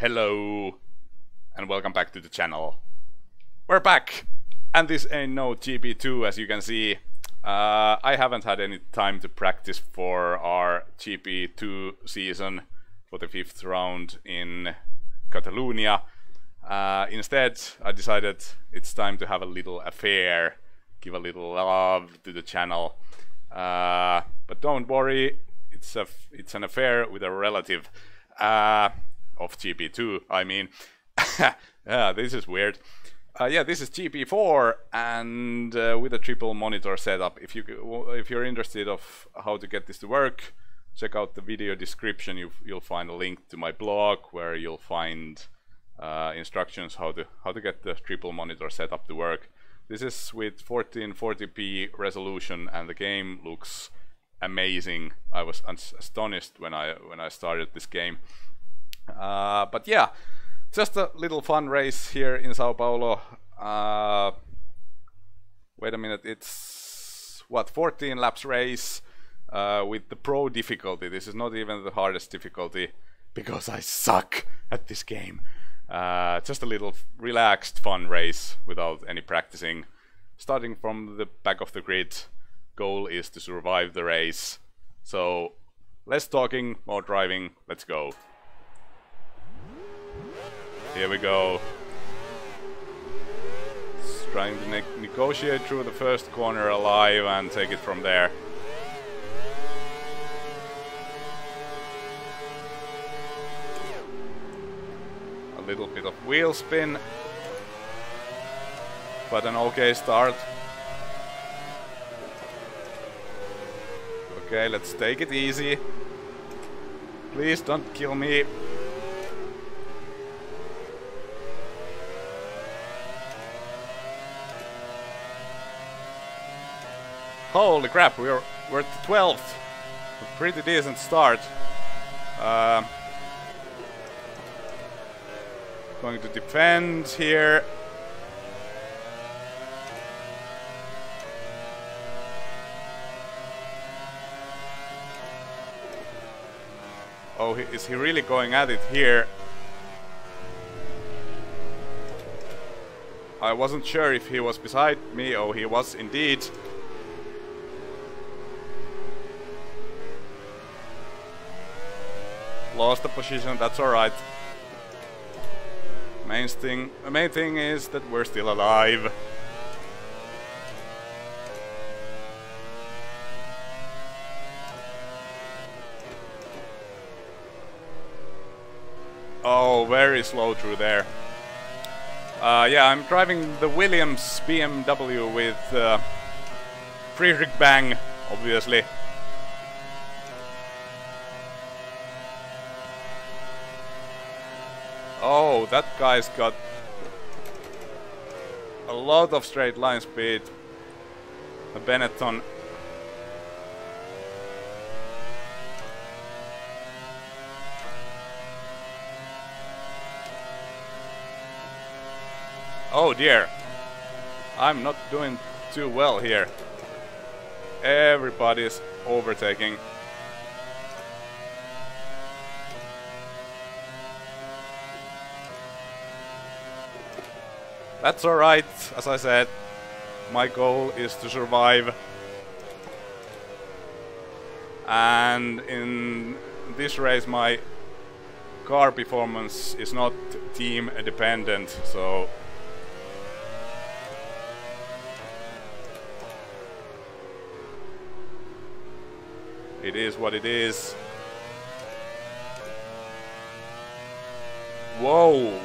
Hello and welcome back to the channel. We're back, and this ain't no GP2, as you can see. I haven't had any time to practice for our GP2 season for the 5th round in Catalonia. Instead, I decided it's time to have a little affair, give a little love to the channel. But don't worry, it's an affair with a relative. Of GP2, I mean. This is weird. Yeah, this is GP4, and with a triple monitor setup. If you're interested of how to get this to work, check out the video description. You'll find a link to my blog where you'll find instructions how to get the triple monitor setup to work. This is with 1440p resolution, and the game looks amazing. I was astonished when I started this game. But yeah, just a little fun race here in Sao Paulo. Wait a minute, it's what, 14 laps race with the pro difficulty. This is not even the hardest difficulty because I suck at this game. Just a little relaxed fun race without any practicing. Starting from the back of the grid, goal is to survive the race. So less talking, more driving, let's go. Here we go. Just trying to negotiate through the first corner alive and take it from there. A little bit of wheel spin, but an okay start. Okay, let's take it easy. Please don't kill me. Holy crap, we're at the 12th. A pretty decent start. Going to defend here. Oh, is he really going at it here? I wasn't sure if he was beside me. Oh, he was indeed. Lost the position, that's alright. The main thing is that we're still alive. Oh, very slow through there. Yeah, I'm driving the Williams BMW with Friedrich Bang, obviously. Oh, that guy's got a lot of straight line speed. A Benetton. Oh dear. I'm not doing too well here. Everybody's overtaking. That's alright, as I said, my goal is to survive. And in this race my car performance is not team dependent, so... it is what it is. Whoa!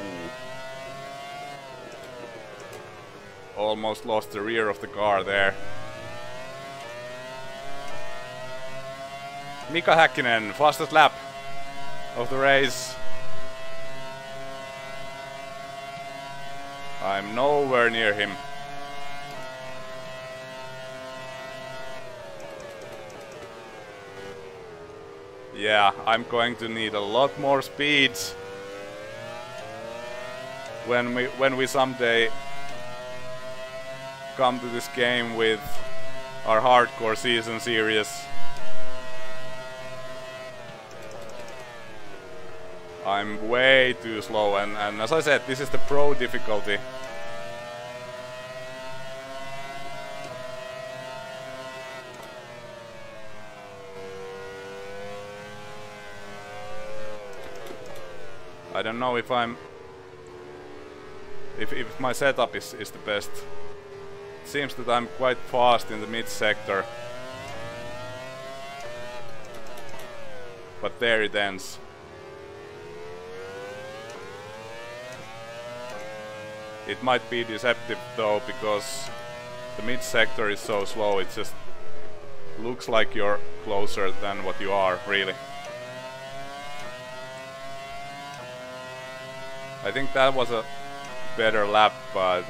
Almost lost the rear of the car there. Mika Häkkinen, fastest lap of the race. I'm nowhere near him. Yeah, I'm going to need a lot more speed when we someday come to this game with our hardcore season series. I'm way too slow, and as I said, this is the pro difficulty. I don't know if I'm... If my setup is the best. It seems that I'm quite fast in the mid-sector. But there it ends. It might be deceptive though, because the mid-sector is so slow, it just looks like you're closer than what you are, really. I think that was a better lap, but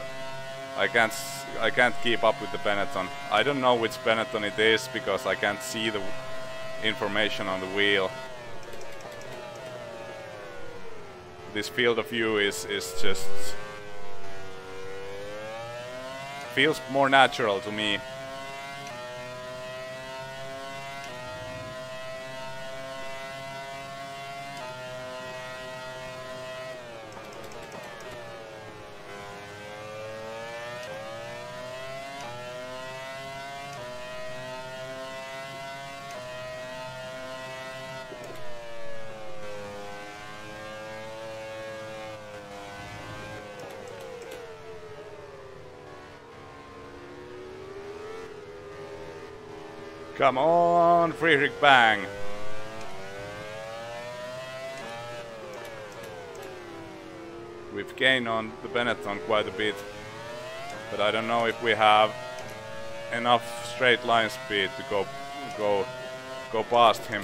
I can't keep up with the Benetton. I don't know which Benetton it is because I can't see the information on the wheel. This field of view is just feels more natural to me. Come on, Friedrich Bang! We've gained on the Benetton quite a bit, but I don't know if we have enough straight line speed to go past him.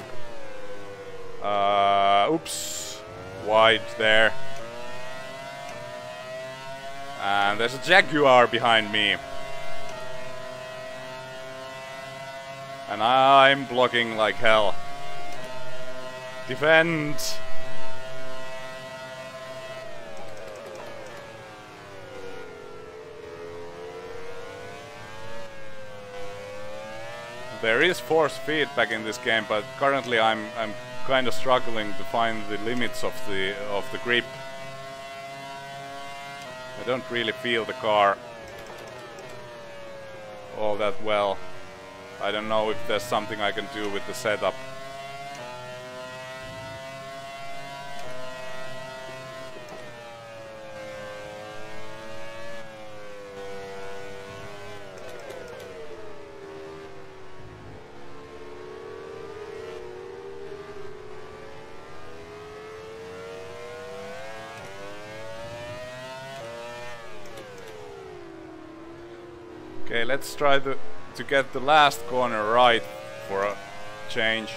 Oops, wide there. And there's a Jaguar behind me. And I'm blocking like hell. Defend! There is force feedback in this game, but currently I'm kind of struggling to find the limits of the grip. I don't really feel the car all that well. I don't know if there's something I can do with the setup. Okay, let's try to get the last corner right for a change.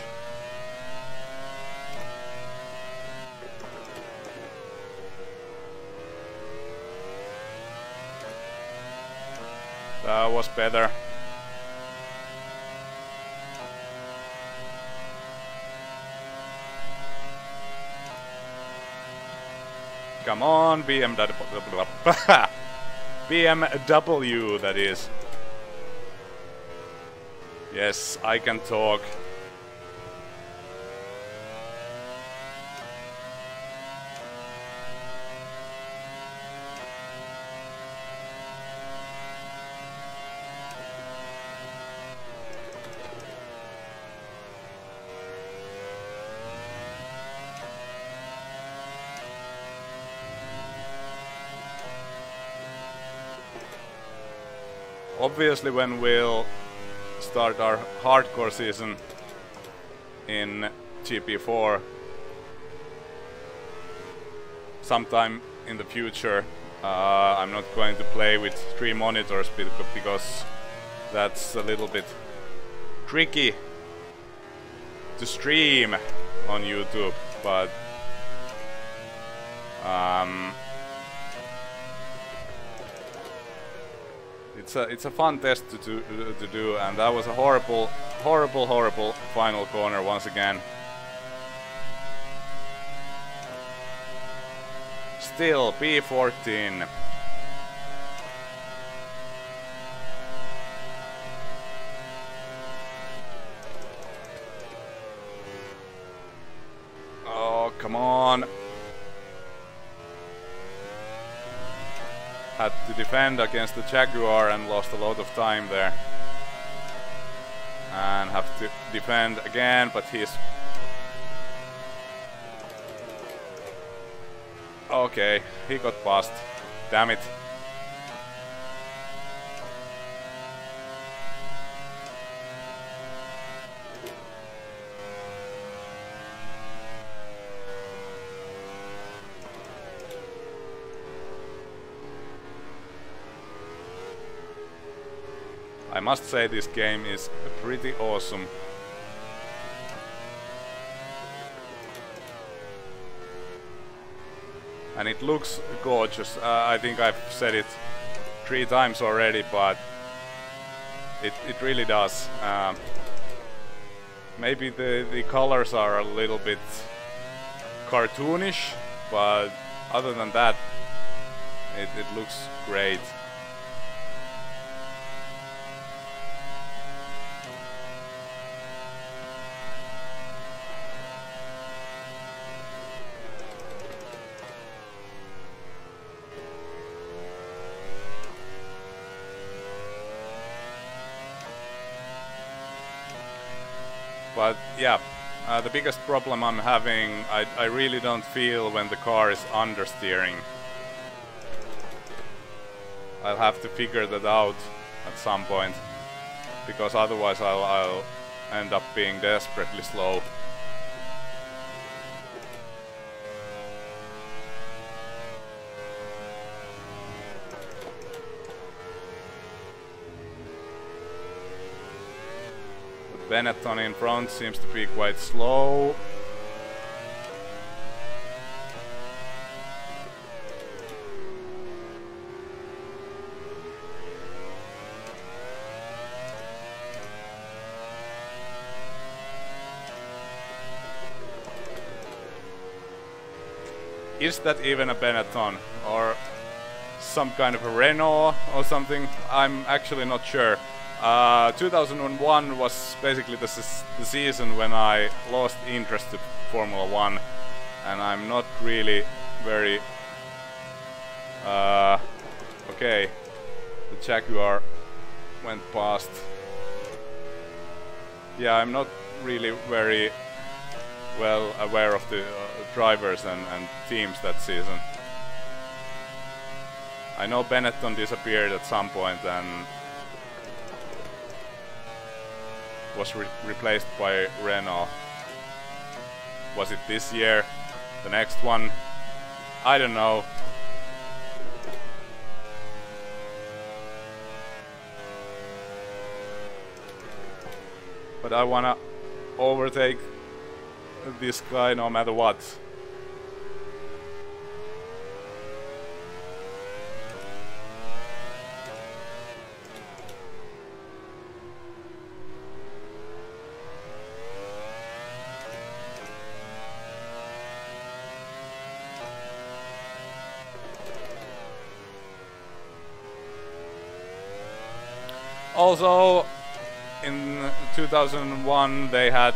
That was better. Come on, BMW. BMW, that is. Yes, I can talk. Obviously, when we'll start our hardcore season in GP4 sometime in the future, I'm not going to play with 3 monitors because that's a little bit tricky to stream on YouTube, but it's a fun test to do, and that was a horrible final corner once again. Still P14. Oh, come on. had to defend against the Jaguar and lost a lot of time there. And have to defend again, but he's... Okay, he got past. Damn it. I must say this game is pretty awesome. And it looks gorgeous. I think I've said it 3 times already, but it really does. Maybe the colors are a little bit cartoonish, but other than that, it looks great. But yeah, the biggest problem I'm having, I really don't feel when the car is understeering. I'll have to figure that out at some point, because otherwise I'll end up being desperately slow. Benetton in front seems to be quite slow. Is that even a Benetton or some kind of a Renault or something? I'm actually not sure. 2001 was basically the season when I lost interest to Formula 1, and I'm not really very... okay, the Jaguar went past. Yeah, I'm not really very well aware of the drivers and teams that season. I know Benetton disappeared at some point and was replaced by Renault. Was it this year? The next one? I don't know. But I wanna overtake this guy no matter what. Also, in 2001 they had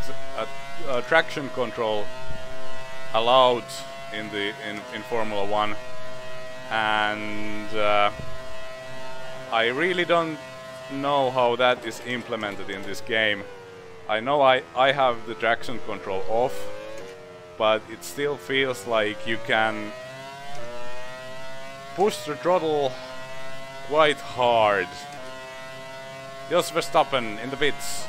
a traction control allowed in Formula 1, and I really don't know how that is implemented in this game. I know I have the traction control off, but it still feels like you can push the throttle quite hard. Jose Verstappen in the pits.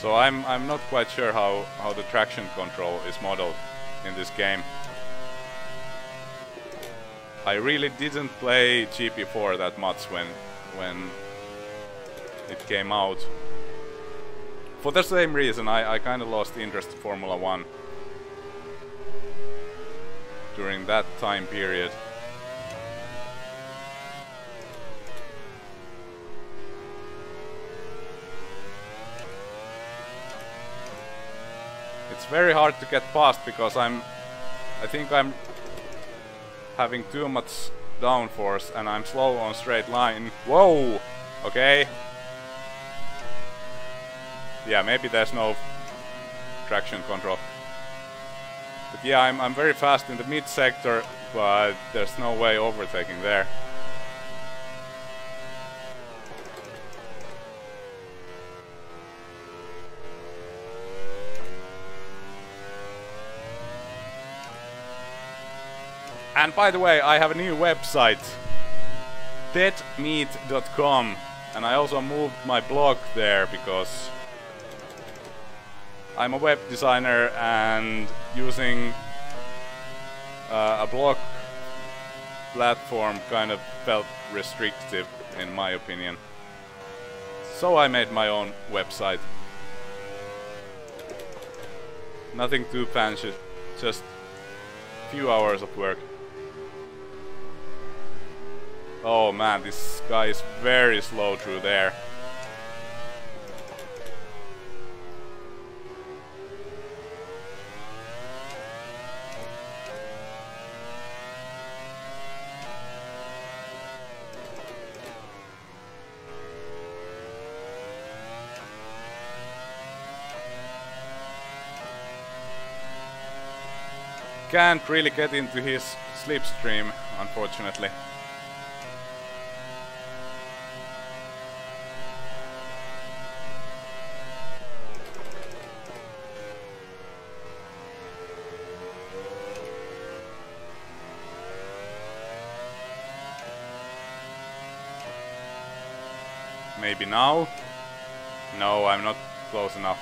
So I'm not quite sure how the traction control is modeled in this game. I really didn't play GP4 that much when it came out. For the same reason, I kind of lost interest in Formula 1 during that time period. It's very hard to get past because I think I'm having too much downforce and I'm slow on straight line. Whoa! Okay. Yeah, maybe there's no traction control. But yeah, I'm very fast in the mid sector, but there's no way overtaking there. And by the way, I have a new website, Deadmeat.com, and I also moved my blog there because I'm a web designer, and using a blog platform kind of felt restrictive in my opinion. So I made my own website. Nothing too fancy, just a few hours of work. Oh man, this guy is very slow through there. Can't really get into his slipstream, unfortunately. Maybe now? No, I'm not close enough.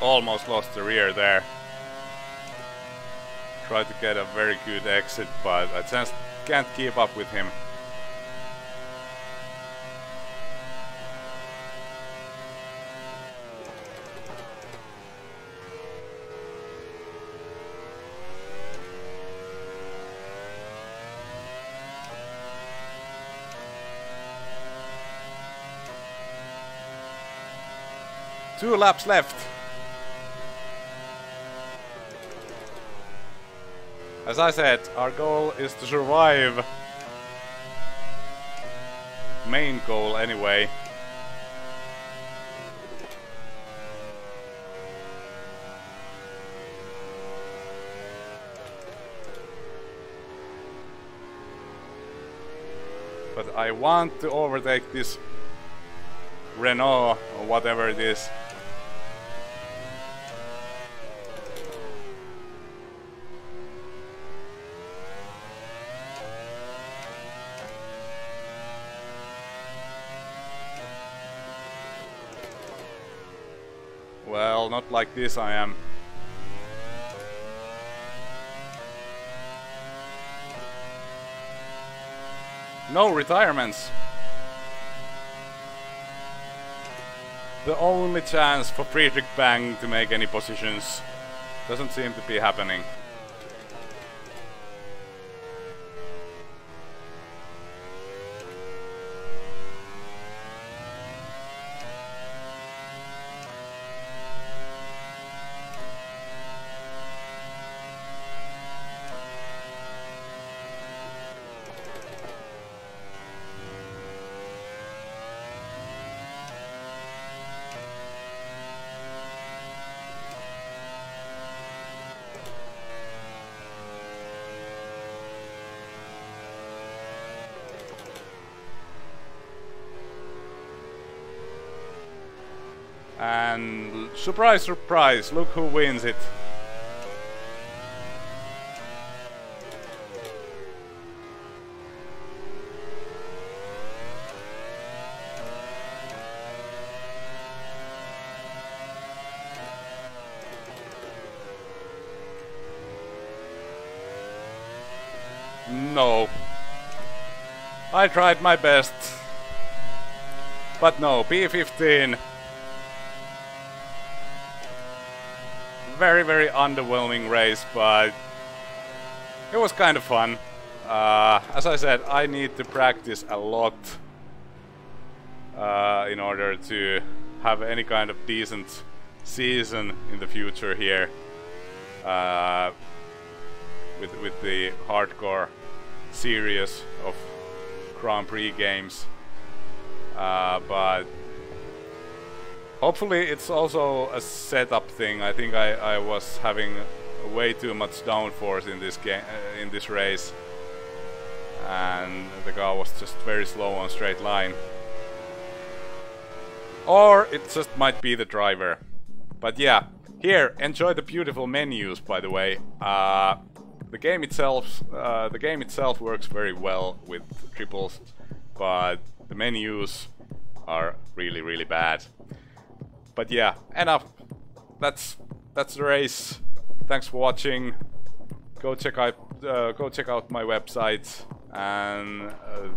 Almost lost the rear there. Tried to get a very good exit, but I just can't keep up with him. Two laps left. As I said, our goal is to survive. Main goal, anyway. But I want to overtake this Renault or whatever it is. Well, not like this I am. No retirements. The only chance for Friedrich Bang to make any positions doesn't seem to be happening. And surprise, surprise, look who wins it. No. I tried my best. But no, P15. Very, very underwhelming race, but it was kind of fun. As I said, I need to practice a lot in order to have any kind of decent season in the future here with the hardcore series of Grand Prix games. But hopefully it's also a setup thing. I think I was having way too much downforce in this game, in this race, and the car was just very slow on straight line. Or it just might be the driver. But yeah, here, enjoy the beautiful menus, by the way. The game itself works very well with triples, but the menus are really, really bad. But yeah, enough. That's the race. Thanks for watching. Go check out my website and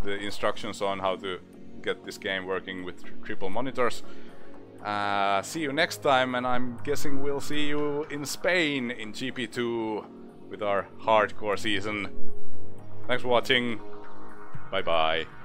the instructions on how to get this game working with triple monitors. See you next time, and I'm guessing we'll see you in Spain in GP2 with our hardcore season. Thanks for watching. Bye bye.